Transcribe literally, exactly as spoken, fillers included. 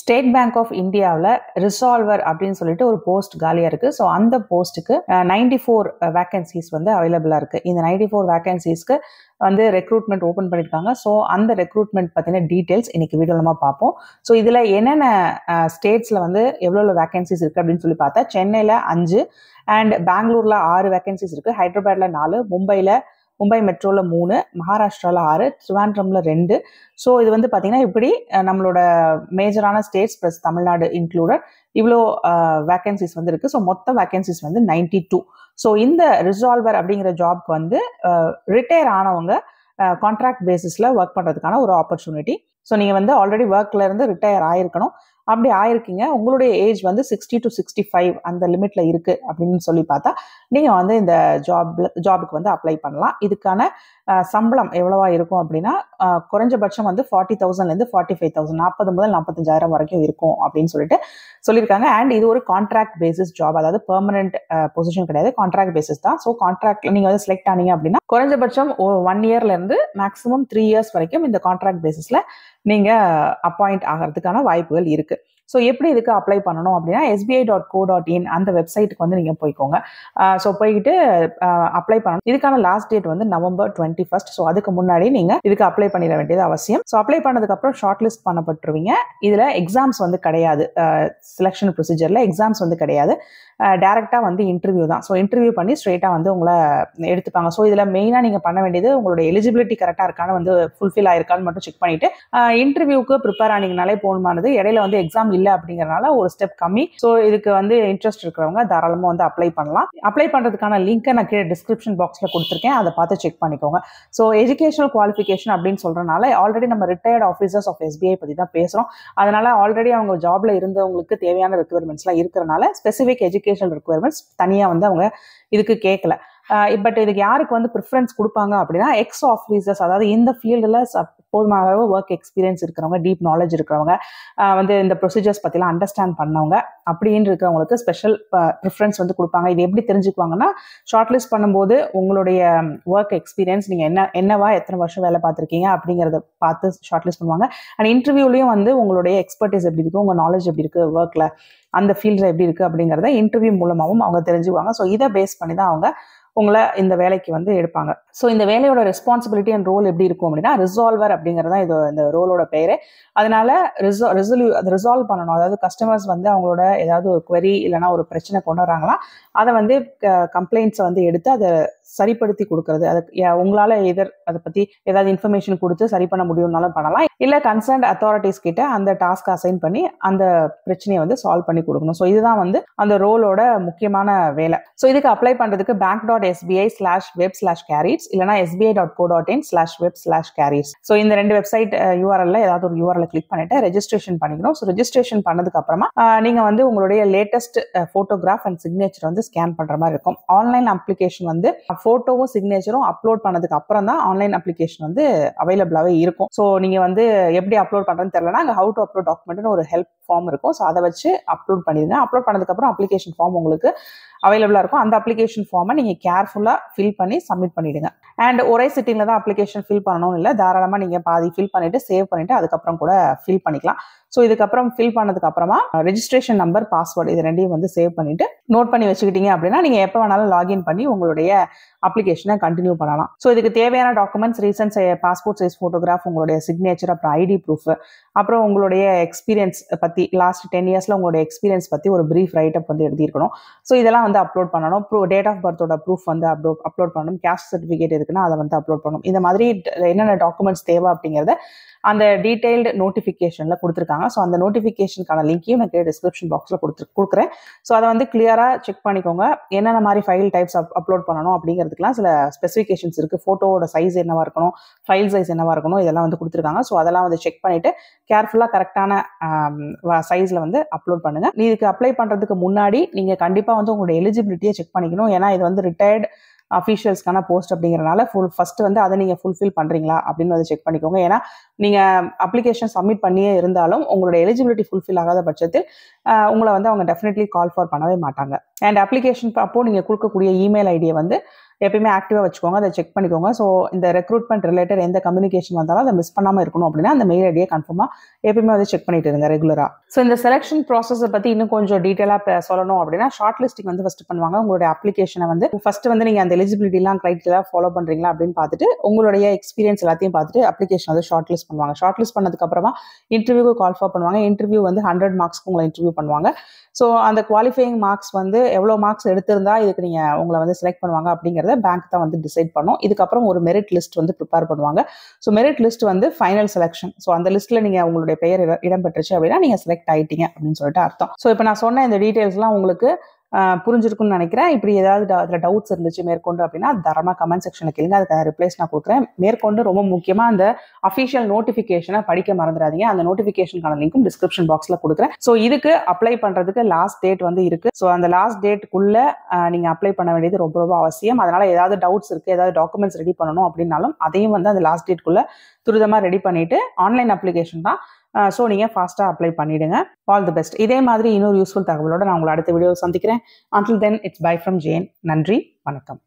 State Bank of India la Resolver அப்படினு சொல்லிட்டு ஒரு போஸ்ட் காலியா இருக்கு. சோ அந்த போஸ்ட்க்கு ninety-four வேகன்சிஸ் வந்து அவேலபிளா இருக்கு. இந்த ninety-four வேகன்சிஸ்க்கு வந்து ரெக்ரூட்மென்ட் ஓபன் பண்ணிருக்காங்க. சோ அந்த ரெக்ரூட்மென்ட் பத்தின டீடைல்ஸ் இன்னைக்கு வீடியோல நம்ம பாப்போம். சோ இதுல என்னென்ன ஸ்டேட்ஸ்ல வந்து எவ்வளவு வேகன்சிஸ் இருக்கு அப்படினு சொல்லி பார்த்தா சென்னையில அஞ்சு அண்ட் பெங்களூர்ல ஆறு வேகன்சிஸ் இருக்கு. ஹைதராபாத்ல நாலு, மும்பைல மும்பை மெட்ரோல மூணு, மகாராஷ்டிரால ஆறு, திருவாண்ட்ரம்ல ரெண்டு. ஸோ இது வந்து பார்த்தீங்கன்னா இப்படி நம்மளோட மேஜரான ஸ்டேட்ஸ் ப்ளஸ் தமிழ்நாடு இன்க்ளூடட் இவ்வளோ வேகன்சிஸ் வந்து இருக்கு. ஸோ மொத்த வேகன்சிஸ் வந்து ninety-two. ஸோ இந்த ரிசால்வர் அப்படிங்கிற ஜாப்க்கு வந்து ரிட்டையர் ஆனவங்க கான்ட்ராக்ட் பேசிஸ்ல ஒர்க் பண்றதுக்கான ஒரு ஆப்பர்ச்சுனிட்டி. ஸோ நீங்க வந்து ஆல்ரெடி ஒர்க்ல இருந்து ரிட்டையர் ஆயிருக்கணும். அப்படி ஆயிருக்கீங்க, உங்களுடைய ஏஜ் வந்து சிக்ஸ்டி டு சிக்ஸ்டி ஃபைவ் அந்த லிமிட்ல இருக்கு அப்படின்னு சொல்லி பார்த்தா நீங்க வந்து இந்த ஜாப் ஜாபுக்கு வந்து அப்ளை பண்ணலாம். இதுக்கான சம்பளம் எவ்வளவா இருக்கும் அப்படின்னா குறைஞ்சபட்சம் வந்து ஃபார்ட்டி தௌசண்ட்ல இருந்து ஃபார்ட்டி ஃபைவ் தௌசண்ட் நாற்பது முதல் நாற்பத்தஞ்சாயிரம் வரைக்கும் இருக்கும் அப்படின்னு சொல்லிட்டு சொல்லியிருக்காங்க. அண்ட் இது ஒரு கான்ட்ராக்ட் பேசிஸ் ஜாப், அதாவது பெர்மனன்ட் பொசிஷன் கிடையாது, கான்ட்ராக்ட் பேசிஸ் தான். ஸோ கான்ட்ராக்ட்ல நீங்க வந்து செலக்ட் ஆனீங்க அப்படின்னா குறைஞ்சபட்சம் ஒன் இயர்ல இருந்து மேக்ஸிமம் த்ரீ இயர்ஸ் வரைக்கும் இந்த கான்ட்ராக்ட் பேசிஸ்ல நீங்க அப்பாயிண்ட் ஆகிறதுக்கான வாய்ப்புகள் இருக்கு. ஸோ எப்படி இதுக்கு அப்ளை பண்ணணும் அப்படின்னா S B I dot co dot in அந்த வெப்சைட்டுக்கு வந்து நீங்க போய்க்கோங்க. ஸோ போய்கிட்டு அப்ளை பண்ணணும். இதுக்கான லாஸ்ட் டேட் வந்து நவம்பர் டுவெண்ட்டி ஃபர்ஸ்ட். ஸோ அதுக்கு முன்னாடி நீங்க இதுக்கு அப்ளை பண்ணிட வேண்டியது அவசியம். ஸோ அப்ளை பண்ணதுக்கு அப்புறம் ஷார்ட் லிஸ்ட் பண்ணப்பட்டுருவீங்க. இதுல எக்ஸாம்ஸ் வந்து கிடையாது, செலெக்ஷன் ப்ரொசீஜர்ல எக்ஸாம்ஸ் வந்து கிடையாது, டைரக்டா வந்து இன்டர்வியூ தான். ஸோ இன்டர்வியூ பண்ணி ஸ்ட்ரெயிட்டா வந்து உங்களை எடுத்துப்பாங்க. ஸோ இதுல மெயினா நீங்க பண்ண வேண்டியது உங்களோட எலிஜிபிலிட்டி கரெக்டா இருக்கான்னு வந்து ஃபுல்ஃபில் ஆயிருக்கான்னு மட்டும் செக் பண்ணிட்டு இன்டர்வியூக்கு ப்ரிப்பேர் ஆனீங்கனாலே போதுமானது. இடையில வந்து எக்ஸாம் இல்ல அப்படிங்கறனால ஒரு ஸ்டெப் கம்மி. சோ இதுக்கு வந்து இன்ட்ரெஸ்ட் இருக்கிறவங்க தாராளமா வந்து அப்ளை பண்ணலாம். அப்ளை பண்றதுக்கான லிங்க் நான் கீழே டிஸ்கிரிப்ஷன் பாக்ஸ்ல கொடுத்துருக்கேன், அதை பார்த்து செக் பண்ணிக்கோங்க. சோ எஜுகேஷனல் குவாலிஃபிகேஷன் அப்படின்னு சொல்றதுனால ஆல்ரெடி நம்ம ரிட்டையர்ட் ஆஃபீஸர்ஸ் ஆஃப் எஸ்பிஐ பத்தி தான் பேசுறோம். அதனால ஆல்ரெடி அவங்க ஜாப்ல இருந்தவங்களுக்கு தேவையான ரெக்குயர்மெண்ட்ஸ் எல்லாம் இருக்கிறனால ஸ்பெசிபிக் எஜுகேஷனல் ரெக்குயர்மெண்ட்ஸ் தனியா வந்து அவங்க இதுக்கு கேட்கல. பட் இதுக்கு யாருக்கு வந்து ப்ரிஃபரன்ஸ் கொடுப்பாங்க அப்படின்னா எக்ஸ் ஆஃபீஸர்ஸ், அதாவது இந்த ஃபீல்டுல போதுமான அளவு ஒர்க் எக்ஸ்பீரியன்ஸ் இருக்கிறவங்க, டீப் நாலேஜ் இருக்கிறவங்க, வந்து இந்த ப்ரொசீஜர்ஸ் பற்றிலாம் அண்டர்ஸ்டாண்ட் பண்ணவங்க அப்படின்னு இருக்கிறவங்களுக்கு ஸ்பெஷல் ப்ரிஃபரன்ஸ் வந்து கொடுப்பாங்க. இது எப்படி தெரிஞ்சுக்குவாங்கன்னா ஷார்ட் லிஸ்ட் பண்ணும்போது உங்களுடைய ஒர்க் எக்ஸ்பீரியன்ஸ், நீங்கள் என்ன என்னவா எத்தனை வருஷம் வேலை பார்த்துருக்கீங்க அப்படிங்கிறத பார்த்து ஷார்ட் லிஸ்ட் பண்ணுவாங்க. அண்ட் இன்டர்வியூலையும் வந்து உங்களுடைய எக்ஸ்பர்டீஸ் எப்படி இருக்குது, உங்கள் நாலேஜ் எப்படி இருக்குது, ஒர்க்கில் அந்த ஃபீல்டில் எப்படி இருக்குது அப்படிங்கிறத இன்டர்வியூ மூலமாகவும் அவங்க தெரிஞ்சுக்குவாங்க. ஸோ இதை பேஸ் பண்ணி தான் அவங்க உங்களை இந்த வேலைக்கு வந்து எடுப்பாங்க. ஸோ இந்த வேலையோட ரெஸ்பான்சிபிலிட்டி அண்ட் ரோல் எப்படி இருக்கும் அப்படின்னா ரிசால்வர் அப்படிங்கிறது தான் இது இந்த ரோலோட பேரு. அதனால ரிசா ரிசல்யூ அதை ரிசால்வ் பண்ணணும். அதாவது கஸ்டமர்ஸ் வந்து அவங்களோட ஏதாவது ஒரு குவரி இல்லைனா ஒரு பிரச்சனை கொண்டு வராங்களா அதை வந்து கம்ப்ளைண்ட்ஸை வந்து எடுத்து அதை சரிப்படுத்தி கொடுக்கறது. அது உங்களால் எதர் அதை பற்றி ஏதாவது இன்ஃபர்மேஷன் கொடுத்து சரி பண்ண முடியும்னாலும் பண்ணலாம், இல்லை கன்சர்ன்ட் அத்தாரிட்டிஸ் கிட்ட அந்த டாஸ்க் அசைன் பண்ணி அந்த பிரச்சனையை வந்து சால்வ் பண்ணி கொடுக்கணும். ஸோ இதுதான் வந்து அந்த ரோலோட முக்கியமான வேலை. ஸோ இதுக்கு அப்ளை பண்ணுறதுக்கு bank dot SBI slash web slash careers இல்லைனா SBI dot co dot in slash web slash careers. So இந்த ரெண்டு வெப்சைட் யூஆர்எல்ல ஏதாவது ஒரு யூஆர்எல்ல கிளிக் பண்ணிட்டு ரெஜிஸ்ட்ரேஷன் பண்ணிக்கணும். ஸோ ரெஜிஸ்ட்ரேஷன் பண்ணதுக்கு அப்புறமா நீங்கள் வந்து உங்களுடைய லேட்டஸ்ட் ஃபோட்டோகிராஃப் அண்ட் சிக்னேச்சர் வந்து ஸ்கேன் பண்ணுற மாதிரி இருக்கும். ஆன்லைன் அப்ளிகேஷன் வந்து போட்டோவும் சிக்னேச்சரும் அப்லோட் பண்ணதுக்கு அப்புறம் தான் ஆன்லைன் அப்ளிகேஷன் வந்து அவைலபிளாகவே இருக்கும். ஸோ நீங்க வந்து எப்படி அப்லோட் பண்றதுன்னு தெரியலனா அங்கே ஹவு டு அப்லோட் டாக்குமெண்ட்னு ஒரு ஹெல்ப் ஃபார்ம் இருக்கும். ஸோ அதை வச்சு அப்லோட் பண்ணிடுங்க. அப்லோட் பண்ணதுக்கு அப்புறம் அப்ளிகேஷன் ஃபார்ம் உங்களுக்கு அவைலபிளா இருக்கும். அந்த அப்ளிகேஷன் ஃபார்மை நீங்க கேர்ஃபுல்லா ஃபில் பண்ணி சப்மிட் பண்ணிடுங்க. அண்ட் ஒரே சிட்டிங்ல தான் அப்ளிகேஷன் ஃபில் பண்ணணும்னு இல்லை, தாராளமா நீங்க பாதி ஃபில் பண்ணிட்டு சேவ் பண்ணிட்டு அதுக்கப்புறம் கூட ஃபில் பண்ணிக்கலாம். ஸோ இதுக்கப்புறம் ஃபில் பண்ணதுக்கு அப்புறமா ரெஜிஸ்ட்ரேஷன் நம்பர், பாஸ்வேர்டு இது ரெண்டையும் வந்து சேவ் பண்ணிட்டு நோட் பண்ணி வச்சுக்கிட்டீங்க அப்படின்னா நீங்க எப்போ வேணாலும் லாகின் பண்ணி உங்களுடைய அப்ளிகேஷனை கண்டினியூ பண்ணலாம். ஸோ இதுக்கு தேவையான documents recent passport size photograph, உங்களுடைய சிக்னேச்சர், அப்புறம் ஐடி ப்ரூஃப், அப்புறம் உங்களுடைய எக்ஸ்பீரியன்ஸ் பத்தி லாஸ்ட் டென் இயர்ஸ்ல உங்களுடைய எக்ஸ்பீரியன்ஸ் பத்தி ஒரு பிரீஃப் ரைட்டப் வந்து எழுதியிருக்கணும். ஸோ இதெல்லாம் வந்து அப்லோட் பண்ணணும். டேட் ஆஃப் பர்த்தோட ப்ரூஃப் வந்து அப்லோட் அப்லோட் பண்ணணும். கேஸ்ட் சர்டிஃபிகேட் இருக்குன்னா அதை வந்து அப்லோட் பண்ணணும். இந்த மாதிரி என்னென்ன டாக்குமெண்ட்ஸ் தேவை அப்படிங்கிறத அந்த டீடைல்டு நோட்டிஃபிகேஷன்ல கொடுத்துருக்காங்க. ஸோ அந்த நோட்டிஃபிகேஷனுக்கான லிங்கையும் எனக்கு டிஸ்கிரிப்ஷன் பாக்ஸ்ல கொடுத்து கொடுக்குறேன். ஸோ அதை வந்து கிளியரா செக் பண்ணிக்கோங்க. என்னென்ன மாதிரி ஃபைல் டைப்ஸ் அப்லோட் பண்ணணும் அப்படிங்கிறதுக்குலாம் சில ஸ்பெசிஃபிகேஷன்ஸ் இருக்கு. போட்டோவோட சைஸ் என்னவா இருக்கணும், ஃபைல் சைஸ் என்னவா இருக்கணும், இதெல்லாம் வந்து கொடுத்துருக்காங்க. ஸோ அதெல்லாம் வந்து செக் பண்ணிட்டு கேர்ஃபுல்லா கரெக்டான சைஸ்ல வந்து அப்லோட் பண்ணுங்க. இதுக்கு அப்ளை பண்றதுக்கு முன்னாடி நீங்க கண்டிப்பா வந்து உங்களோட எலிஜிபிலிட்டியை செக் பண்ணிக்கணும். ஏன்னா இது வந்து ரிட்டையர்டு அஃபீஷியல்ஸ்க்கான போஸ்ட் அப்படிங்கிறனால ஃபுல் ஃபர்ஸ்ட் வந்து அதை நீங்கள் ஃபுல்ஃபில் பண்ணுறீங்களா அப்படின்னு வந்து செக் பண்ணிக்கோங்க. ஏன்னா நீங்கள் அப்ளிகேஷன் சப்மிட் பண்ணியே இருந்தாலும் உங்களோட எலிஜிபிலிட்டி ஃபுல்ஃபில் ஆகாத பட்சத்தில் உங்களை வந்து அவங்க டெஃபினெட்லி கால் ஃபார் பண்ணவே மாட்டாங்க. அண்ட் அப்ளிகேஷன் அப்போ நீங்கள் கொடுக்கக்கூடிய இமெயில் ஐடியை வந்து எப்பயுமே ஆக்டிவா வச்சுக்கோங்க, அதை செக் பண்ணிக்கோங்க. ஸோ இந்த ரெக்ரூட்மெண்ட் ரிலேட்டட் எந்த கம்யூனிகேஷன் வந்தாலும் அதை மிஸ் பண்ணாமல் இருக்கணும் அப்படின்னா அந்த மெயில் ஐடியை கன்ஃபார்மாக எப்பயுமே அதை செக் பண்ணிட்டு இருங்க ரெகுலராக. ஸோ இந்த செலெக்ஷன் ப்ராசஸை பற்றி இன்னும் கொஞ்சம் டீட்டெயிலாக சொல்லணும் அப்படின்னா ஷார்ட் லிஸ்டிங் வந்து ஃபர்ஸ்ட் பண்ணுவாங்க. உங்களுடைய அப்ளிகேஷனை வந்து ஃபர்ஸ்ட் வந்து நீங்கள் அந்த எலிஜிபிலிட்டிலாம் க்ரைட்டீரியா ஃபாலோ பண்ணுறீங்களா அப்படின்னு பார்த்துட்டு உங்களுடைய எக்ஸ்பீரியன்ஸ் எல்லாத்தையும் பார்த்துட்டு அப்ளிகேஷன் வந்து ஷார்ட் லிஸ்ட் பண்ணுவாங்க. ஷார்ட் லிஸ்ட் பண்ணதுக்கப்புறமா இன்டர்வியூக்கு கால்ஃபார் பண்ணுவாங்க. இன்டர்வியூ வந்து ஹண்ட்ரட் மார்க்ஸ்க்கு உங்களை இன்டர்வியூ பண்ணுவாங்க. ஸோ அந்த குவாலிஃபையிங் மார்க்ஸ் வந்து எவ்வளோ மார்க்ஸ் எடுத்திருந்தா இதுக்கு நீங்கள் உங்களை வந்து செலக்ட் பண்ணுவாங்க அப்படிங்கிறத பேங்க் தான் வந்து டிசைட் பண்ணும். இதுக்கப்புறம் ஒரு மெரிட் லிஸ்ட் வந்து ப்ரிப்பேர் பண்ணுவாங்க. ஸோ மெரிட் லிஸ்ட் வந்து ஃபைனல் செலெக்ஷன். ஸோ அந்த லிஸ்ட்டில் நீங்கள் உங்களுடைய பெயர் இடம்பெற்றுச்சு அப்படின்னா நீங்கள் செலக்ட் ஆகிட்டீங்க அப்படின்னு சொல்லிட்டு அர்த்தம். ஸோ இப்போ நான் சொன்ன இந்த டீட்டெயில்ஸ்லாம் உங்களுக்கு புரிஞ்சிருக்குன்னு நினைக்கிறேன். இப்படி ஏதாவது அதில் டவுட்ஸ் இருந்துச்சு மேற்கொண்டு அப்படின்னா தரமாக கமெண்ட் செக்ஷனில் கேளுங்க, அதுக்கு ரிப்ளைஸ் நான் கொடுக்குறேன். மேற்கொண்டு ரொம்ப முக்கியமாக அந்த அஃபிஷியல் நோட்டிஃபிகேஷனை படிக்க மறந்துடாதீங்க. அந்த நோட்டிஃபிகேஷனுக்கான லிங்க்கும் டிஸ்கிரிப்ஷன் பாக்ஸில் கொடுக்குறேன். ஸோ இதுக்கு அப்ளை பண்ணுறதுக்கு லாஸ்ட் டேட் வந்து இருக்குது. ஸோ அந்த லாஸ்ட் டேட்டுக்குள்ளே நீங்கள் அப்ளை பண்ண வேண்டியது ரொம்ப ரொம்ப அவசியம். அதனால் ஏதாவது டவுட்ஸ் இருக்குது, ஏதாவது டாக்குமெண்ட்ஸ் ரெடி பண்ணணும் அப்படின்னாலும் அதையும் வந்து அந்த லாஸ்ட் டேட்குள்ளே துரிதமாக ரெடி பண்ணிவிட்டு ஆன்லைன் அப்ளிகேஷன் தான். ஸோ நீங்கள் ஃபாஸ்ட்டாக அப்ளை பண்ணிவிடுங்க. All the best. இதே மாதிரி இன்னொரு யூஸ்ஃபுல் தகவலோடு நான் உங்களை அடுத்த வீடியோ சந்திக்கிறேன். Until then it's bye from Jain. நன்றி, வணக்கம்.